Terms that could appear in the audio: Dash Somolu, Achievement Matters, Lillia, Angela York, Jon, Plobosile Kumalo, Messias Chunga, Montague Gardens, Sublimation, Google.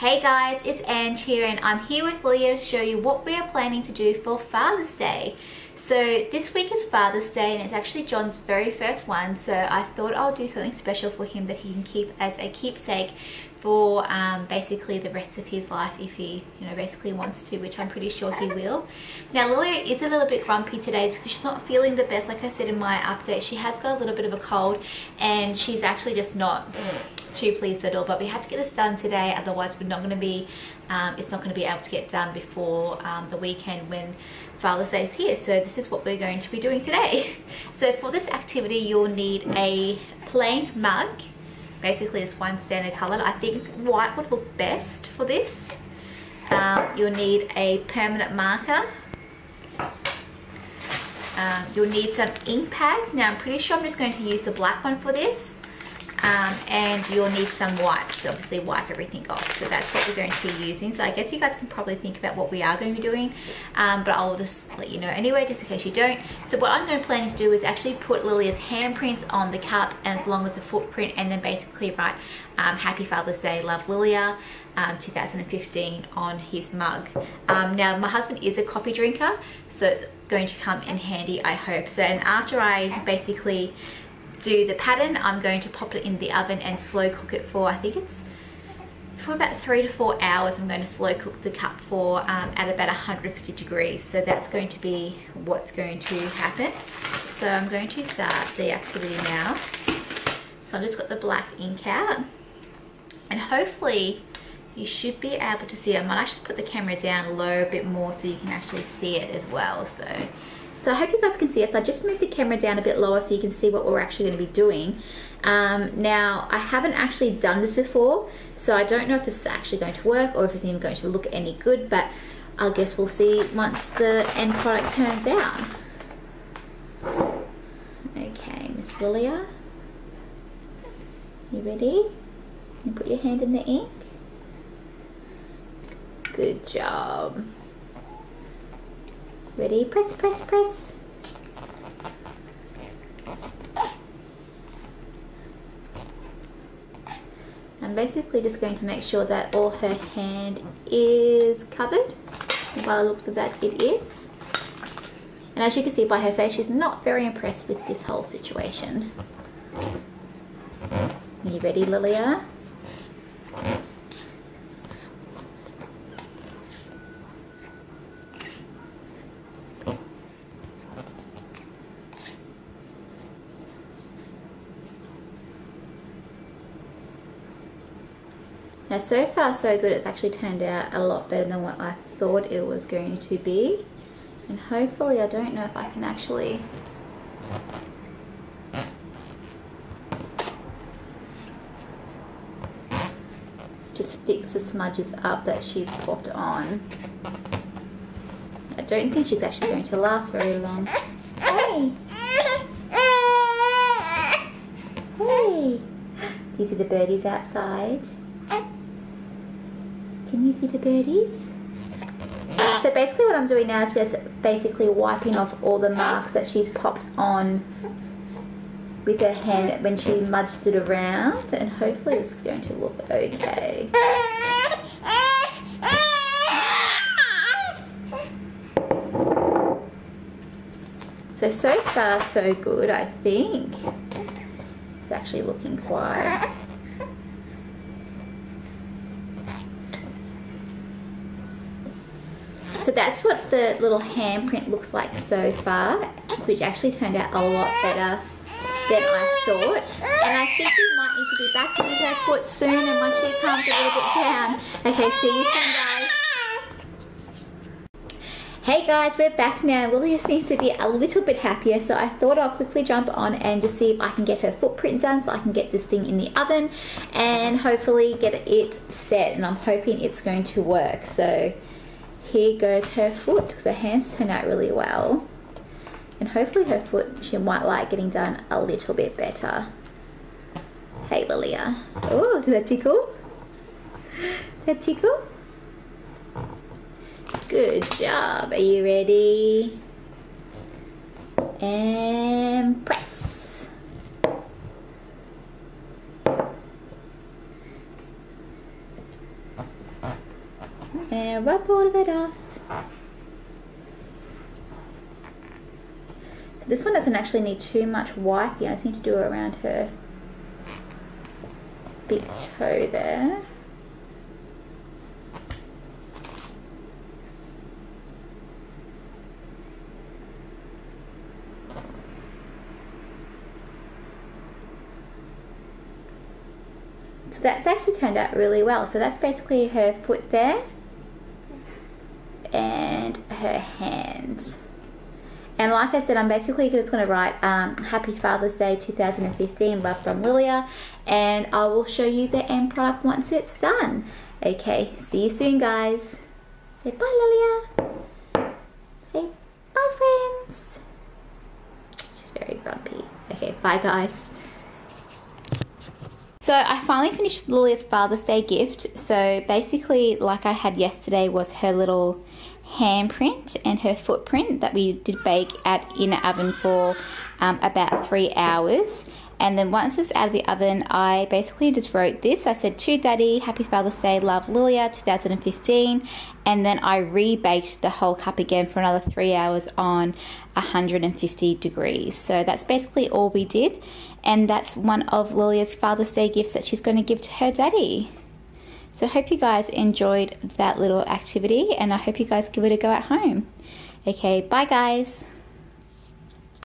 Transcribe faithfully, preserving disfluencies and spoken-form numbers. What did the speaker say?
Hey guys, it's Ange here and I'm here with Lillia to show you what we are planning to do for Father's Day. So this week is Father's Day and it's actually John's very first one, so I thought I'll do something special for him that he can keep as a keepsake for um, basically the rest of his life if he, you know, basically wants to, which I'm pretty sure he will. Now Lillia is a little bit grumpy today because she's not feeling the best. Like I said in my update, she has got a little bit of a cold and she's actually just not too pleased at all, but we have to get this done today, otherwise we're not going to be um, it's not going to be able to get done before um, the weekend when Father's Day is here. So this is what we're going to be doing today. So for this activity you'll need a plain mug, basically it's one standard colour. I think white would look best for this. Um, you'll need a permanent marker. Um, you'll need some ink pads. Now I'm pretty sure I'm just going to use the black one for this. Um, and you'll need some wipes to obviously wipe everything off. So that's what we're going to be using. So I guess you guys can probably think about what we are going to be doing, um, but I'll just let you know anyway, just in case you don't. So what I'm going to plan to do is actually put Lillia's handprints on the cup as long as the footprint, and then basically write um, Happy Father's Day, Love Lillia um, two thousand fifteen on his mug. Um, now my husband is a coffee drinker, so it's going to come in handy, I hope. So, and after I basically do the pattern, I'm going to pop it in the oven and slow cook it for, I think it's for about three to four hours. I'm going to slow cook the cup for um, at about one hundred fifty degrees. So that's going to be what's going to happen. So I'm going to start the activity now. So I've just got the black ink out and hopefully you should be able to see it. I might actually put the camera down low a bit more so you can actually see it as well. So So I hope you guys can see it. So I just moved the camera down a bit lower so you can see what we're actually going to be doing. Um, now, I haven't actually done this before, so I don't know if this is actually going to work or if it's even going to look any good, but I guess we'll see once the end product turns out. Okay, Miss Lillia, you ready? You put your hand in the ink. Good job. Ready? Press, press, press. I'm basically just going to make sure that all her hand is covered. By the looks of that, it is. And as you can see by her face, she's not very impressed with this whole situation. Are you ready, Lillia? Now so far so good, it's actually turned out a lot better than what I thought it was going to be. And hopefully, I don't know if I can actually... just fix the smudges up that she's popped on. I don't think she's actually going to last very long. Hey! Hey! Do you see the birdies outside? Can you see the birdies? So basically what I'm doing now is just basically wiping off all the marks that she's popped on with her hand when she mudged it around, and hopefully this is going to look okay. So, so far so good, I think. It's actually looking quite... So that's what the little handprint looks like so far, which actually turned out a lot better than I thought. And I think you might need to be back to her foot soon, and once she calms a little bit down. Okay, see you soon, guys. Hey guys, we're back now. Lillia seems to be a little bit happier, so I thought I'll quickly jump on and just see if I can get her footprint done so I can get this thing in the oven and hopefully get it set, and I'm hoping it's going to work. So here goes her foot, because her hands turn out really well. And hopefully her foot, she might like getting done a little bit better. Hey Lillia. Oh, does that tickle? Does that tickle? Good job. Are you ready? And press. and rub all of it off. So this one doesn't actually need too much wiping. I just need to do it around her big toe there. That's actually turned out really well. So that's basically her foot there and her hand. And like I said, I'm basically just going to write um, Happy Father's Day two thousand fifteen, love from Lillia, and I will show you the end product once it's done. Okay, see you soon, guys. Say bye, Lillia. Say bye, friends. She's very grumpy. Okay, bye, guys. So I finally finished Lillia's Father's Day gift. So basically, like I had yesterday, was her little handprint and her footprint that we did bake at in the oven for um, about three hours. And then once it was out of the oven, I basically just wrote this. I said, to Daddy, Happy Father's Day, love Lillia, two thousand fifteen. And then I rebaked the whole cup again for another three hours on one hundred fifty degrees. So that's basically all we did. And that's one of Lillia's Father's Day gifts that she's going to give to her daddy. So I hope you guys enjoyed that little activity, and I hope you guys give it a go at home. Okay, bye guys.